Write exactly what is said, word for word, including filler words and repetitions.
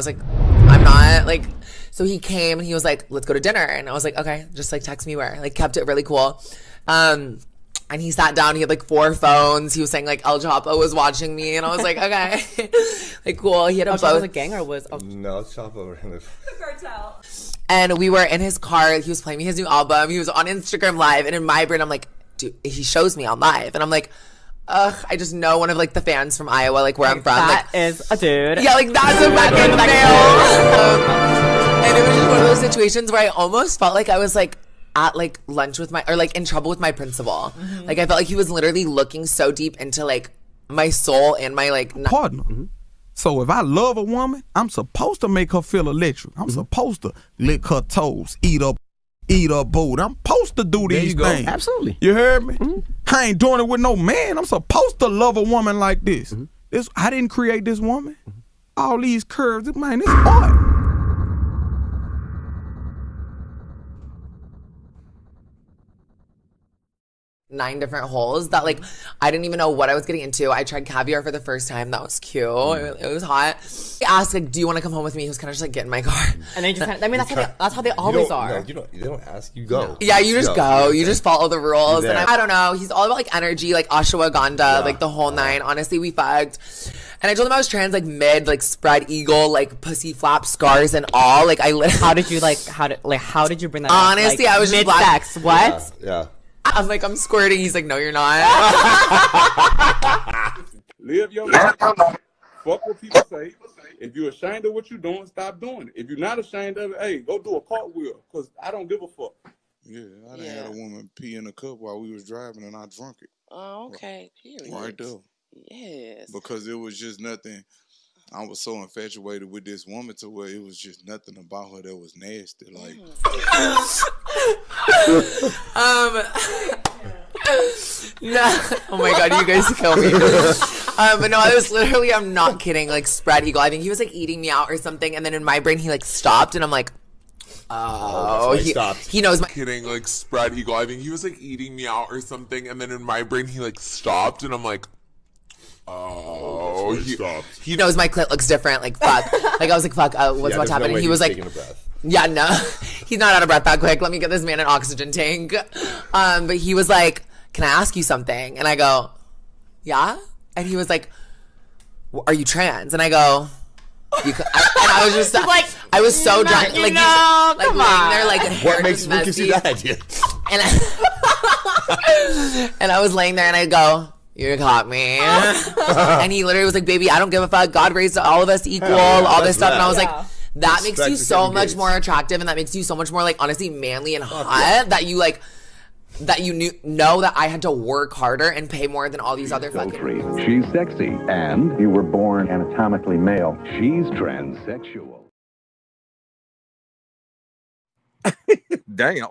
was like, I'm not, like, so he came and he was like, let's go to dinner. And I was like, okay, just like text me where, like kept it really cool. Um, and he sat down, he had like four phones. He was saying like El Chapo was watching me. And I was like, okay, like cool. He had a El Chapo was a gang or was? El no, El Chapo ran the cartel. And we were in his car. He was playing me his new album. He was on Instagram Live. And in my brain, I'm like, dude, he shows me on live. And I'm like, ugh, I just know one of like the fans from Iowa, like where like, I'm from. That like, is a dude. Yeah, like that's a fucking male. um, and it was just one of those situations where I almost felt like I was like at like lunch with my, or like in trouble with my principal. Mm-hmm. Like I felt like he was literally looking so deep into like my soul and my like. Pardon. Mm-hmm. So if I love a woman, I'm supposed to make her feel electric. I'm supposed to lick her toes, eat her, eat her boot. I'm supposed to do these there you things. Go. Absolutely. You heard me? Mm-hmm. I ain't doing it with no man. I'm supposed to love a woman like this. Mm-hmm. This I didn't create this woman. Mm-hmm. All these curves, man, this art. Nine different holes that like I didn't even know what I was getting into. I tried caviar for the first time. That was cute. Mm. It, it was hot. He asked like, "Do you want to come home with me?" He was kind of just like, "Get in my car." And then just kind of, I mean, that's how they, that's how they always you are. No, you don't. They don't ask. You go. No. Yeah, you just go. go. You just follow the rules. And I, I don't know. He's all about like energy, like ashwagandha, yeah. like the whole nine. Honestly, we fucked. And I told him I was trans, like mid, like spread eagle, like pussy flap scars and all. Like I. How did you like? How did like? How did you bring that? Honestly, up? Like, I was mid sex. What? Yeah. yeah. I'm like, I'm squirting. He's like, no, you're not. Live your life. Fuck what people say. If you're ashamed of what you're doing, stop doing it. If you're not ashamed of it, hey, go do a cartwheel. Because I don't give a fuck. Yeah, I done yeah. had a woman pee in a cup while we was driving and I drunk it. Oh, okay. Period. Right there. Yes. Because it was just nothing. I was so infatuated with this woman to where it was just nothing about her that was nasty. Like, um, no. Oh my god, you guys kill me. um, but no, I was literally, I'm not kidding. Like spread eagle. I think he was like eating me out or something, and then in my brain he like stopped, and I'm like, oh, oh he, he knows my kidding. Like spread eagle. I think he was like eating me out or something, and then in my brain he like stopped, and I'm like. Oh, he, he knows my clit looks different. Like fuck. Like I was like fuck. Uh, what's yeah, about to happen? No and he was like, yeah, no, he's not out of breath that quick. Let me get this man an oxygen tank. Um, but he was like, can I ask you something? And I go, yeah. And he was like, are you trans? And I go, you could, I, and I was just uh, like, I was so drunk. Like, you know, like, come on. There, like what makes what gives you that idea? And I, and I was laying there, and I go. You caught me. And he literally was like, baby, I don't give a fuck. God raised all of us equal, yeah, all this stuff. That. And I was yeah. like, that makes you so much more attractive. And that makes you so much more, like, honestly, manly and hot oh, yeah. that you, like, that you knew know that I had to work harder and pay more than all these she's other fucking. She's sexy. And you were born anatomically male. She's transsexual. Damn.